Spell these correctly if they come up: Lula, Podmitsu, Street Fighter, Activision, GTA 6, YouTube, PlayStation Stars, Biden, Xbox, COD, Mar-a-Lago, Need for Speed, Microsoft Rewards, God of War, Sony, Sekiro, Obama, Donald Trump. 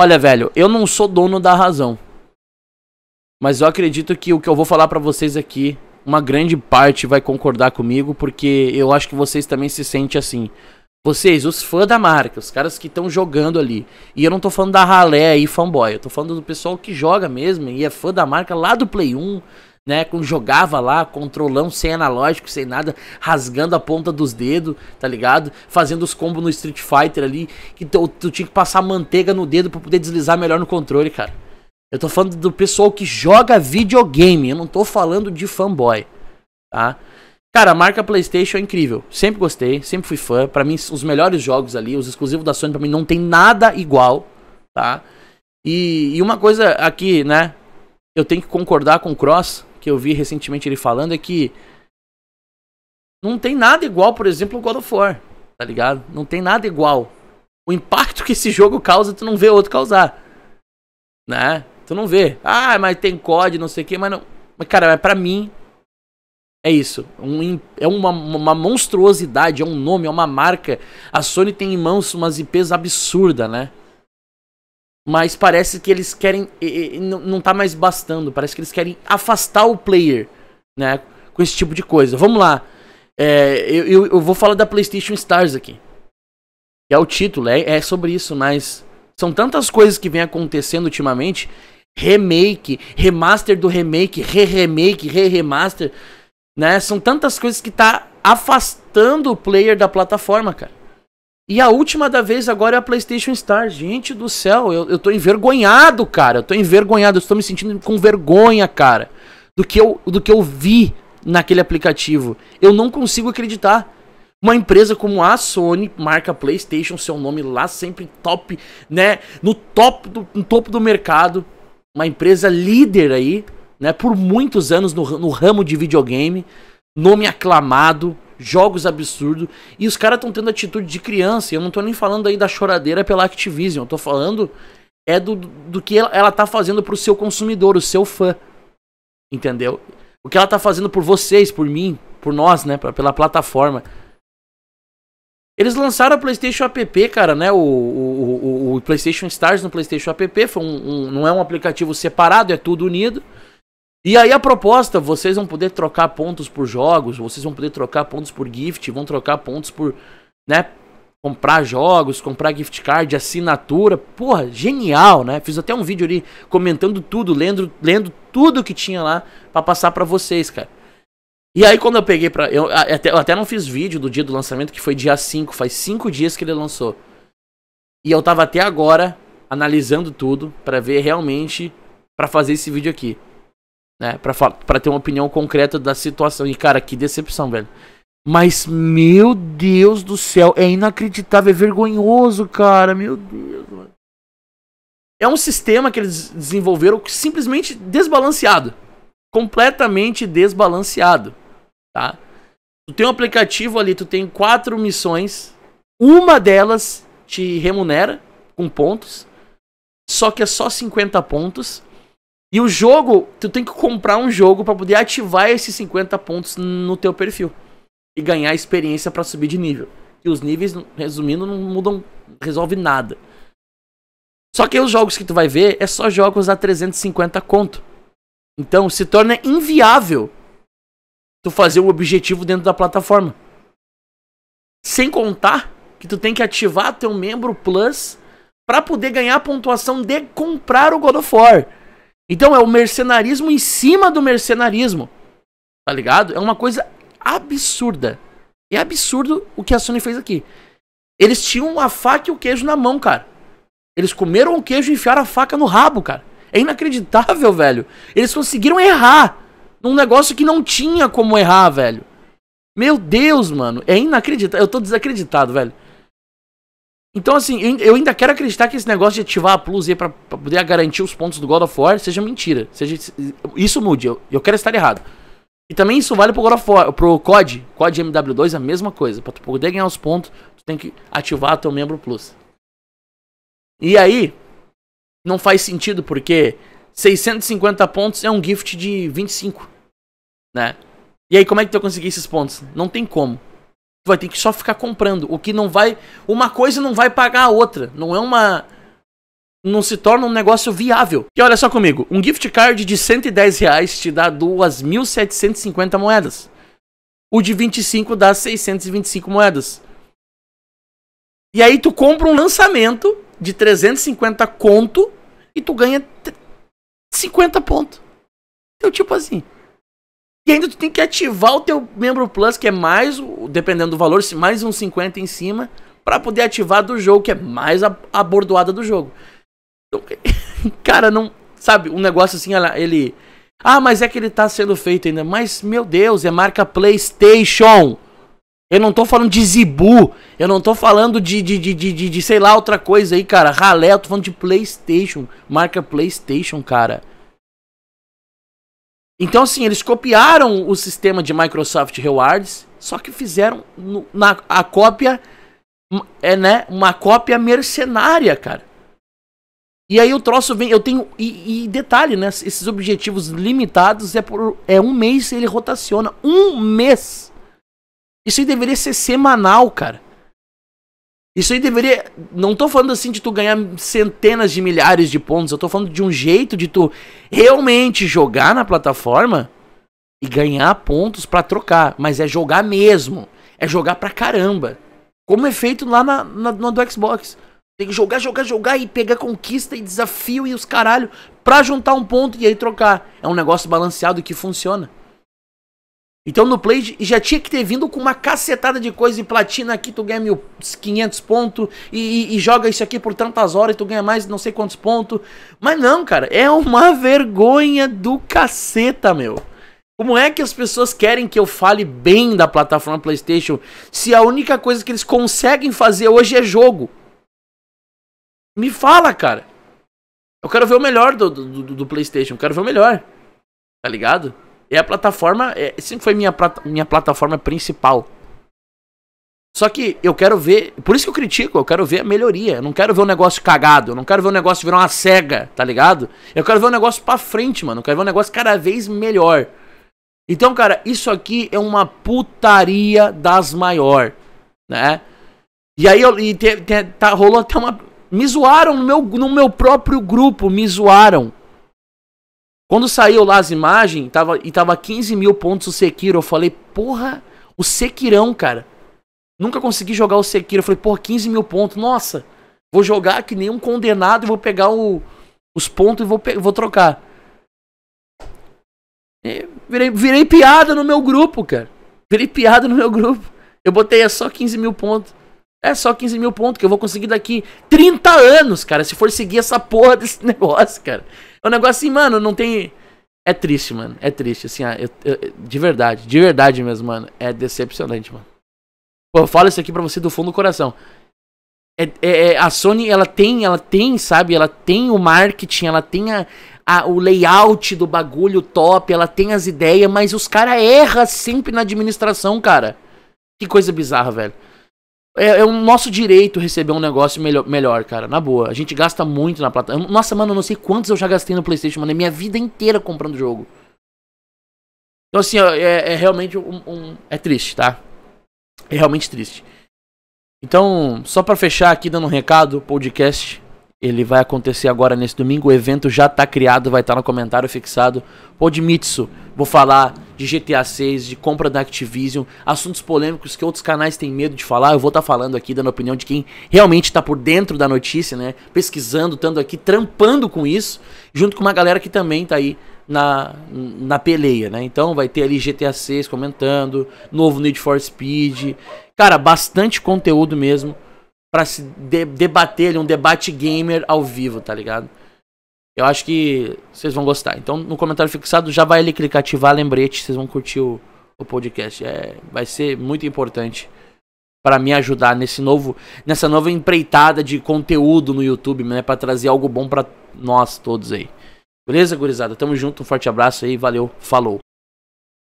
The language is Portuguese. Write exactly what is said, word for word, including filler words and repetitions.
Olha, velho, eu não sou dono da razão, mas eu acredito que o que eu vou falar pra vocês aqui, uma grande parte vai concordar comigo, porque eu acho que vocês também se sentem assim. Vocês, os fãs da marca, os caras que estão jogando ali. E eu não tô falando da ralé aí, fanboy. Eu tô falando do pessoal que joga mesmo e é fã da marca lá do Play um, né? Quando jogava lá, controlão, sem analógico, sem nada, rasgando a ponta dos dedos, tá ligado? Fazendo os combos no Street Fighter ali, que tu, tu tinha que passar manteiga no dedo pra poder deslizar melhor no controle, cara. Eu tô falando do pessoal que joga videogame, eu não tô falando de fanboy, tá? Cara, a marca PlayStation é incrível, sempre gostei, sempre fui fã, pra mim os melhores jogos ali, os exclusivos da Sony pra mim não tem nada igual, tá? E, e uma coisa aqui, né, eu tenho que concordar com o Cross, que eu vi recentemente ele falando, é que não tem nada igual, por exemplo, o God of War, tá ligado? Não tem nada igual, o impacto que esse jogo causa tu não vê outro causar, né? Tu não vê, ah, mas tem C O D, não sei o que, mas não, mas cara, pra mim... É isso, um, é uma, uma monstruosidade, é um nome, é uma marca. A Sony tem em mãos umas I Ps absurdas, né? Mas parece que eles querem, e, e, não tá mais bastando, parece que eles querem afastar o player, né? Com esse tipo de coisa. Vamos lá, é, eu, eu, eu vou falar da PlayStation Stars aqui. É o título, é, é sobre isso, mas são tantas coisas que vem acontecendo ultimamente. Remake, remaster do remake, re-remake, re-remaster... Né? São tantas coisas que tá afastando o player da plataforma, cara. E a última da vez agora é a PlayStation Stars. Gente do céu, eu, eu tô envergonhado, cara. Eu tô envergonhado, eu estou me sentindo com vergonha, cara. Do que, eu, do que eu vi naquele aplicativo. Eu não consigo acreditar. Uma empresa como a Sony, marca PlayStation, seu nome lá sempre top, né? No, top do, no topo do mercado. Uma empresa líder aí. Né, por muitos anos no, no ramo de videogame, nome aclamado, jogos absurdos, e os caras estão tendo atitude de criança. Eu não tô nem falando aí da choradeira pela Activision, eu tô falando é do, do que ela, ela tá fazendo pro seu consumidor, o seu fã, entendeu? O que ela tá fazendo por vocês, por mim, por nós, né, pra, pela plataforma. Eles lançaram a PlayStation App, cara, né, o, o, o, o PlayStation Stars no PlayStation App, foi um, um, não é um aplicativo separado, é tudo unido. E aí a proposta, vocês vão poder trocar pontos por jogos, vocês vão poder trocar pontos por gift, vão trocar pontos por, né, comprar jogos, comprar gift card, assinatura. Porra, genial, né? Fiz até um vídeo ali comentando tudo, lendo, lendo tudo que tinha lá pra passar pra vocês, cara. E aí quando eu peguei pra... Eu até, eu até não fiz vídeo do dia do lançamento, que foi dia cinco, faz cinco dias que ele lançou. E eu tava até agora analisando tudo pra ver realmente, pra fazer esse vídeo aqui. Né, pra, pra ter uma opinião concreta da situação. E cara, que decepção, velho. Mas, meu Deus do céu, é inacreditável, é vergonhoso, cara. Meu Deus, mano. É um sistema que eles desenvolveram simplesmente desbalanceado. Completamente desbalanceado, tá? Tu tem um aplicativo ali, tu tem quatro missões. Uma delas te remunera com pontos. Só que é só cinquenta pontos. E o jogo, tu tem que comprar um jogo pra poder ativar esses cinquenta pontos no teu perfil. E ganhar experiência pra subir de nível. E os níveis, resumindo, não mudam, resolve nada. Só que os jogos que tu vai ver é só jogos a trezentos e cinquenta conto. Então se torna inviável tu fazer o objetivo dentro da plataforma. Sem contar que tu tem que ativar teu membro plus pra poder ganhar a pontuação de comprar o God of War. Então é o mercenarismo em cima do mercenarismo, tá ligado? É uma coisa absurda. É absurdo o que a Sony fez aqui. Eles tinham a faca e o queijo na mão, cara. Eles comeram o queijo e enfiaram a faca no rabo, cara. É inacreditável, velho. Eles conseguiram errar num negócio que não tinha como errar, velho. Meu Deus, mano. É inacreditável. Eu tô desacreditado, velho. Então assim, eu ainda quero acreditar que esse negócio de ativar a Plus aí pra, pra poder garantir os pontos do God of War seja mentira, seja, isso mude, eu, eu quero estar errado. E também isso vale pro God of War, pro C O D, C O D M W dois, a mesma coisa. Pra tu poder ganhar os pontos, tu tem que ativar teu membro Plus. E aí, não faz sentido porque seiscentos e cinquenta pontos é um gift de vinte e cinco, né? E aí como é que tu vai conseguir esses pontos? Não tem como. Vai ter que só ficar comprando, o que não vai, uma coisa não vai pagar a outra, não é uma não se torna um negócio viável. E olha só comigo, um gift card de cento e dez reais te dá duas mil setecentas e cinquenta moedas. O de vinte e cinco dá seiscentas e vinte e cinco moedas. E aí tu compra um lançamento de trezentos e cinquenta conto e tu ganha cinquenta pontos. Então tipo assim. E ainda tu tem que ativar o teu membro plus, que é mais, dependendo do valor, mais uns cinquenta em cima, pra poder ativar do jogo, que é mais a, a bordoada do jogo. Então, cara, não... Sabe, um negócio assim, ele... Ah, mas é que ele tá sendo feito ainda. Mas, meu Deus, é marca PlayStation. Eu não tô falando de Zibu. Eu não tô falando de, de, de, de, de, de sei lá, outra coisa aí, cara. Ralé, eu tô falando de PlayStation. Marca PlayStation, cara. Então, assim, eles copiaram o sistema de Microsoft Rewards, só que fizeram no, na, a cópia, é, né, uma cópia mercenária, cara. E aí o troço vem, eu tenho, e, e detalhe, né, esses objetivos limitados é por, é um mês, ele rotaciona, um mês. Isso aí deveria ser semanal, cara. Isso aí deveria, não tô falando assim de tu ganhar centenas de milhares de pontos, eu tô falando de um jeito de tu realmente jogar na plataforma e ganhar pontos pra trocar, mas é jogar mesmo, é jogar pra caramba, como é feito lá na, na, na do Xbox. Tem que jogar, jogar, jogar e pegar conquista e desafio e os caralho pra juntar um ponto e aí trocar. É um negócio balanceado que funciona. Então no Play já tinha que ter vindo com uma cacetada de coisa e platina aqui tu ganha mil e quinhentos pontos e, e, e joga isso aqui por tantas horas e tu ganha mais não sei quantos pontos. Mas não, cara, é uma vergonha do caceta, meu. Como é que as pessoas querem que eu fale bem da plataforma PlayStation se a única coisa que eles conseguem fazer hoje é jogo? Me fala, cara. Eu quero ver o melhor do, do, do, do PlayStation. Eu quero ver o melhor. Tá ligado? É a plataforma... É, sempre foi minha, minha plataforma principal. Só que eu quero ver... Por isso que eu critico. Eu quero ver a melhoria. Eu não quero ver um negócio cagado. Eu não quero ver um negócio virar uma cega. Tá ligado? Eu quero ver um negócio pra frente, mano. Eu quero ver um negócio cada vez melhor. Então, cara, isso aqui é uma putaria das maior. Né? E aí eu, e te, te, tá, rolou até uma... Me zoaram no meu, no meu próprio grupo, me zoaram. Quando saiu lá as imagens, tava, e tava quinze mil pontos o Sekiro, eu falei, porra, o Sekirão, cara. Nunca consegui jogar o Sekiro, eu falei, porra, quinze mil pontos, nossa. Vou jogar que nem um condenado e vou pegar o, os pontos e vou, vou trocar. E virei, virei piada no meu grupo, cara. Virei piada no meu grupo. Eu botei é só quinze mil pontos. É só quinze mil pontos que eu vou conseguir daqui trinta anos, cara, se for seguir essa porra desse negócio, cara. É um negócio assim, mano, não tem... É triste, mano, é triste, assim, eu, eu, de verdade, de verdade mesmo, mano, é decepcionante, mano. Pô, eu falo isso aqui pra você do fundo do coração. É, é, é, a Sony, ela tem, ela tem, sabe, ela tem o marketing, ela tem a, a, o layout do bagulho top, ela tem as ideias, mas os caras erram sempre na administração, cara. Que coisa bizarra, velho. É, é o nosso direito receber um negócio melhor, melhor, cara, na boa. A gente gasta muito na plataforma. Nossa, mano, eu não sei quantos eu já gastei no PlayStation, mano. É minha vida inteira comprando jogo. Então, assim, é, é realmente um, um... É triste, tá? É realmente triste. Então, só pra fechar aqui, dando um recado, o podcast, ele vai acontecer agora nesse domingo. O evento já tá criado, vai estar no comentário fixado. Podmitsu, vou falar... de GTA seis, de compra da Activision, assuntos polêmicos que outros canais têm medo de falar, eu vou estar falando aqui, dando a opinião de quem realmente tá por dentro da notícia, né, pesquisando, estando aqui, trampando com isso, junto com uma galera que também tá aí na, na peleia, né, então vai ter ali GTA seis comentando, novo Need for Speed, cara, bastante conteúdo mesmo, pra se de debater, um debate gamer ao vivo, tá ligado? Eu acho que vocês vão gostar. Então, no comentário fixado, já vai ali clicar, ativar lembrete. Vocês vão curtir o, o podcast. É, vai ser muito importante para me ajudar nesse novo, nessa nova empreitada de conteúdo no YouTube, né? Para trazer algo bom para nós todos aí. Beleza, gurizada? Tamo junto. Um forte abraço aí. Valeu. Falou.